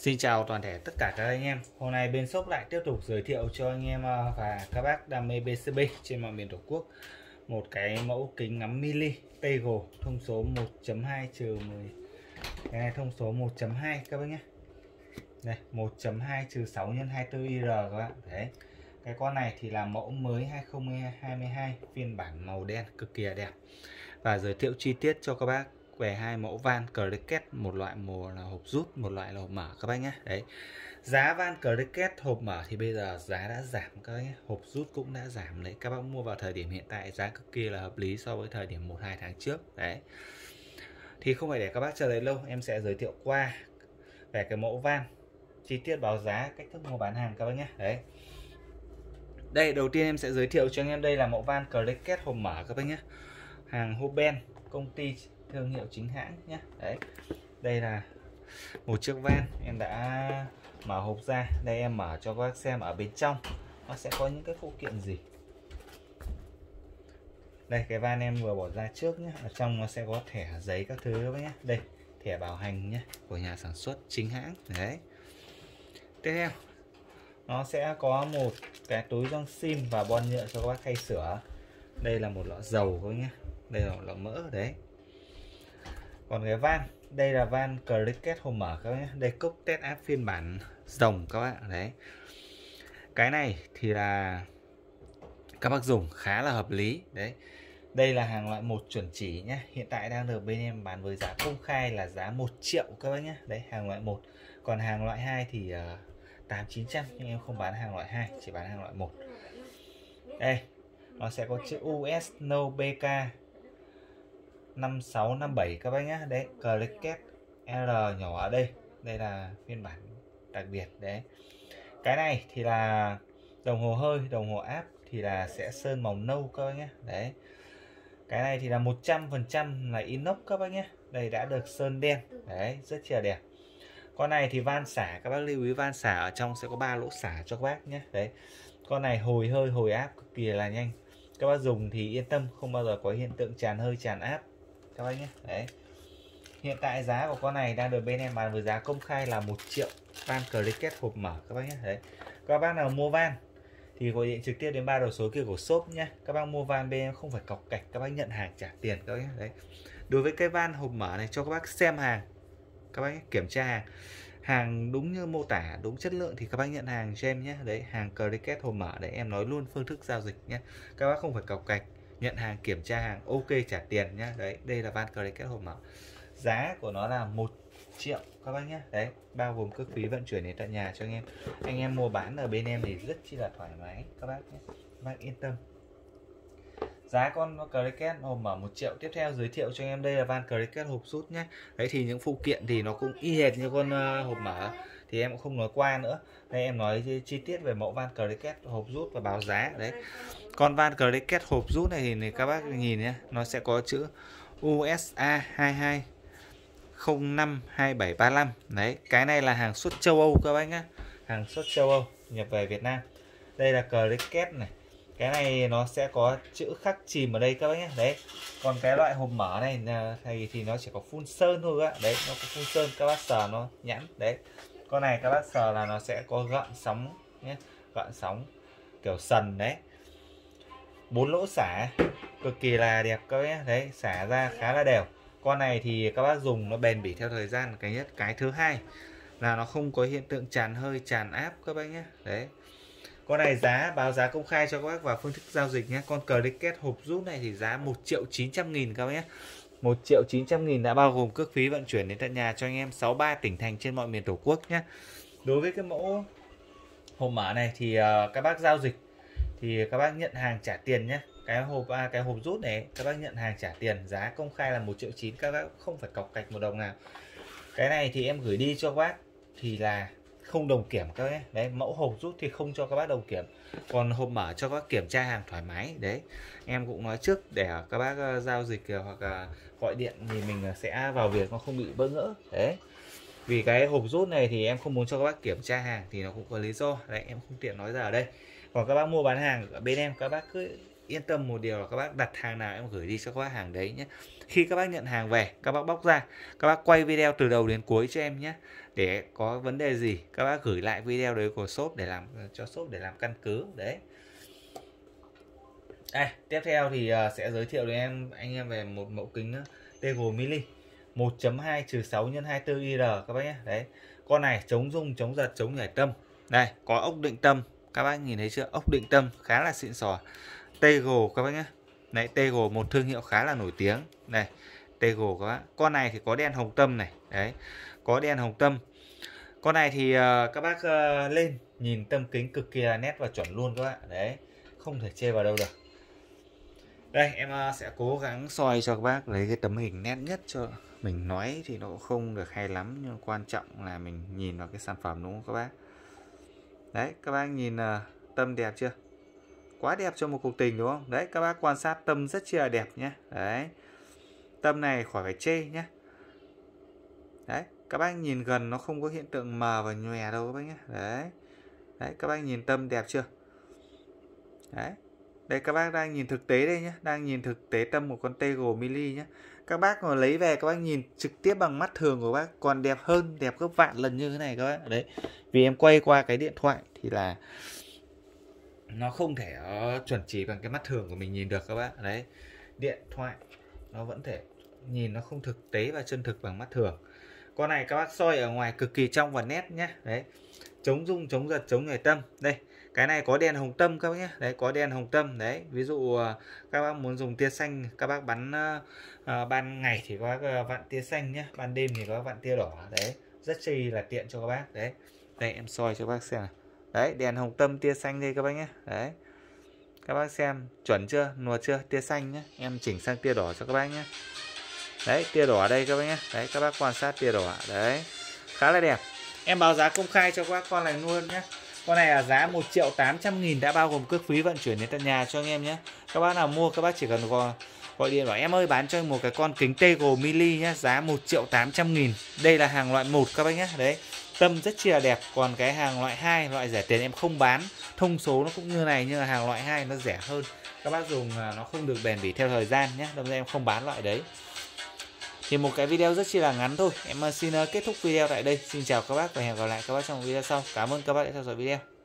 Xin chào toàn thể tất cả các anh em. Hôm nay bên shop lại tiếp tục giới thiệu cho anh em và các bác đam mê BCB trên mọi miền Tổ quốc một cái mẫu kính ngắm mili Teagle thông số 1.2-10. Cái này thông số 1.2 các bác nhé. Đây, 1.2-6 x 24 IR các bạn. Đấy. Cái con này thì là mẫu mới 2022, phiên bản màu đen cực kỳ đẹp. Và giới thiệu chi tiết cho các bác về hai mẫu van Cricket, một loại màu là hộp rút, một loại là hộp mở các bác nhé. Đấy. Giá van Cricket hộp mở thì bây giờ giá đã giảm các bác nhé. Hộp rút cũng đã giảm đấy. Các bác mua vào thời điểm hiện tại giá cực kỳ là hợp lý so với thời điểm 1-2 tháng trước. Đấy. Thì không phải để các bác chờ đợi lâu, em sẽ giới thiệu qua về cái mẫu van, chi tiết báo giá, cách thức mua bán hàng các bác nhé. Đấy. Đây, đầu tiên em sẽ giới thiệu cho anh em đây là mẫu van Cricket hộp mở các bác nhé. Hàng Hoben, công ty thương hiệu chính hãng nhé. Đấy. Đây là một chiếc van em đã mở hộp ra. Đây em mở cho các bác xem ở bên trong nó sẽ có những cái phụ kiện gì. Đây cái van em vừa bỏ ra trước nhé. Ở trong nó sẽ có thẻ giấy các thứ các bác nhé. Đây, thẻ bảo hành nhé của nhà sản xuất chính hãng. Đấy. Tiếp theo nó sẽ có một cái túi găng sim và bon nhựa cho các bác thay sửa. Đây là một lọ dầu các bác nhé. Đây là một lọ mỡ đấy. Còn cái van, đây là van Cricket hộp mở các bác nhé. Đây cốc test áp phiên bản rồng các bạn đấy. Cái này thì là các bác dùng khá là hợp lý đấy. Đây là hàng loại một chuẩn chỉ nhé. Hiện tại đang được bên em bán với giá công khai là giá 1 triệu các bác nhé. Đấy, hàng loại 1. Còn hàng loại 2 thì 8-900, nhưng em không bán hàng loại 2, chỉ bán hàng loại 1. Đây, nó sẽ có chữ US No BK 5657 các bác nhé. Đấy, Cricket R nhỏ ở đây. Đây là phiên bản đặc biệt đấy. Cái này thì là đồng hồ hơi, đồng hồ áp thì là sẽ sơn màu nâu các bác nhé. Đấy. Cái này thì là 100% là inox các bác nhé. Đây đã được sơn đen. Đấy, rất là đẹp. Con này thì van xả, các bác lưu ý van xả ở trong sẽ có 3 lỗ xả cho các bác nhé. Đấy. Con này hồi hơi, hồi áp cực kỳ là nhanh. Các bác dùng thì yên tâm, không bao giờ có hiện tượng tràn hơi, tràn áp các bác nhé. Đấy. Hiện tại giá của con này đang được bên em bán với giá công khai là 1 triệu. Van Cricket hộp mở các bác nhé. Đấy. Các bác nào mua van thì gọi điện trực tiếp đến 3 đầu số kia của shop nhé. Các bác mua van bên em không phải cọc cạch, các bác nhận hàng trả tiền các bác nhé. Đấy. Đối với cái van hộp mở này cho các bác xem hàng, các bác kiểm tra hàng, hàng đúng như mô tả, đúng chất lượng thì các bác nhận hàng cho em nhé. Đấy, hàng Cricket hộp mở đấy, em nói luôn phương thức giao dịch nhé. Các bác không phải cọc cạch, nhận hàng, kiểm tra hàng, ok trả tiền nhé. Đấy, đây là van Cricket hộp mở. Giá của nó là 1 triệu các bác nhé. Đấy, bao gồm cước phí vận chuyển đến tận nhà cho anh em. Anh em mua bán ở bên em thì rất chi là thoải mái các bác nhé. Các bác yên tâm. Giá con Cricket hộp mở 1 triệu. Tiếp theo giới thiệu cho anh em đây là van Cricket hộp rút nhé. Đấy thì những phụ kiện thì nó cũng y hệt như con hộp mở thì em cũng không nói qua nữa. Đây em nói chi tiết về mẫu van Cricket hộp rút và báo giá. Đấy. Con van Cricket hộp rút này thì các bác nhìn nhé, nó sẽ có chữ USA 22052735. Đấy, cái này là hàng xuất châu Âu các bác nhá. Hàng xuất châu Âu nhập về Việt Nam. Đây là Cricket này. Cái này nó sẽ có chữ khắc chìm ở đây các bác nhé. Đấy. Còn cái loại hộp mở này thì nó chỉ có phun sơn thôi các bác. Đấy, nó có phun sơn, các bác sờ nó nhẵn. Đấy. Con này các bác sờ là nó sẽ có gợn sóng nhé. Gợn sóng kiểu sần đấy. 4 lỗ xả cực kỳ là đẹp các bác nhé. Đấy, xả ra khá là đều. Con này thì các bác dùng nó bền bỉ theo thời gian, cái nhất. Cái thứ hai là nó không có hiện tượng tràn hơi, tràn áp các bác nhé. Đấy. Con này giá báo giá công khai cho các bác và phương thức giao dịch nhé. Con Cricket hộp rút này thì giá 1.900.000 các bác nhé. 1.900.000 đã bao gồm cước phí vận chuyển đến tận nhà cho anh em 63 tỉnh thành trên mọi miền Tổ quốc nhé. Đối với cái mẫu hộp mở này thì các bác giao dịch thì các bác nhận hàng trả tiền nhé. Cái hộp rút này các bác nhận hàng trả tiền, giá công khai là 1.900.000, các bác không phải cọc cạch một đồng nào. Cái này thì em gửi đi cho các bác thì là không đồng kiểm các bác. Đấy, mẫu hộp rút thì không cho các bác đồng kiểm, còn hộp mở cho các bác kiểm tra hàng thoải mái. Đấy, em cũng nói trước để các bác giao dịch hoặc gọi điện thì mình sẽ vào việc nó không bị bỡ ngỡ. Đấy, vì cái hộp rút này thì em không muốn cho các bác kiểm tra hàng thì nó cũng có lý do. Đấy, em không tiện nói ra ở đây. Còn các bác mua bán hàng ở bên em, các bác cứ yên tâm một điều là các bác đặt hàng nào em gửi đi cho các bác hàng đấy nhé. Khi các bác nhận hàng về, các bác bóc ra, các bác quay video từ đầu đến cuối cho em nhé. để có vấn đề gì các bác gửi lại video đấy của shop để làm cho shop để làm căn cứ đấy. Tiếp theo thì sẽ giới thiệu đến anh em về một mẫu kính nữa, Teagle mini 1.2-6x24 IR các bác nhé. Đấy, con này chống rung, chống giật, chống nhảy tâm. Đây, có ốc định tâm, các bác nhìn thấy chưa? Ốc định tâm khá là xịn sò. Teagle các bác nhé. Đấy, Teagle một thương hiệu khá là nổi tiếng. Đây, Teagle các bác. Con này thì có đèn hồng tâm này. Đấy, có đèn hồng tâm. Con này thì các bác lên nhìn tâm kính cực kỳ là nét và chuẩn luôn các bạn. Đấy, không thể chê vào đâu được. Đây, em sẽ cố gắng soi cho các bác lấy cái tấm hình nét nhất cho mình. Nói thì nó cũng không được hay lắm, nhưng quan trọng là mình nhìn vào cái sản phẩm, đúng không các bác? Đấy, các bác nhìn tâm đẹp chưa? Quá đẹp cho một cuộc tình, đúng không? Đấy, các bác quan sát tâm rất là đẹp nhé. Đấy, tâm này khỏi phải chê nhé. Đấy, các bác nhìn gần nó không có hiện tượng mờ và nhòe đâu các bác nhé. Đấy, đấy, các bác nhìn tâm đẹp chưa? Đấy, đây các bác đang nhìn thực tế đây nhé, đang nhìn thực tế tâm của con Teagle mini nhé. Các bác mà lấy về các bác nhìn trực tiếp bằng mắt thường của bác còn đẹp hơn, đẹp gấp vạn lần như thế này các bác. Đấy, vì em quay qua cái điện thoại thì là nó không thể chuẩn chỉ bằng cái mắt thường của mình nhìn được các bác. Đấy, điện thoại nó vẫn thể nhìn nó không thực tế và chân thực bằng mắt thường. Con này các bác soi ở ngoài cực kỳ trong và nét nhé. Đấy, chống rung, chống giật, chống nhảy tâm. Đây, cái này có đèn hồng tâm các bác nhé. Đấy, có đèn hồng tâm. Đấy, ví dụ các bác muốn dùng tia xanh, các bác bắn ban ngày thì có vạn tia xanh nhé, ban đêm thì có vạn tia đỏ. Đấy, rất chi là tiện cho các bác. Đấy, đây em soi cho các bác xem này. Đấy, đèn hồng tâm tia xanh đây các bác nhé. Đấy, các bác xem chuẩn chưa, nùa chưa, tia xanh nhé. Em chỉnh sang tia đỏ cho các bác nhé. Đấy, tia đỏ đây các bác nhé. Đấy, các bác quan sát tia đỏ. Đấy, khá là đẹp. Em báo giá công khai cho các bác con này luôn nhé. Con này là giá 1.800.000 đã bao gồm cước phí vận chuyển đến tận nhà cho anh em nhé. Các bác nào mua các bác chỉ cần gọi điện bảo em ơi bán cho anh một cái con kính Teagle mini nhé, giá 1.800.000. Đây là hàng loại 1 các bác nhé. Đấy, tâm rất chi là đẹp, còn cái hàng loại 2 loại rẻ tiền em không bán. Thông số nó cũng như này nhưng mà hàng loại 2 nó rẻ hơn. Các bác dùng nó không được bền bỉ theo thời gian nhé, đâm ra em không bán loại đấy. Thì một cái video rất chi là ngắn thôi. Em xin kết thúc video tại đây. Xin chào các bác và hẹn gặp lại các bác trong video sau. Cảm ơn các bác đã theo dõi video.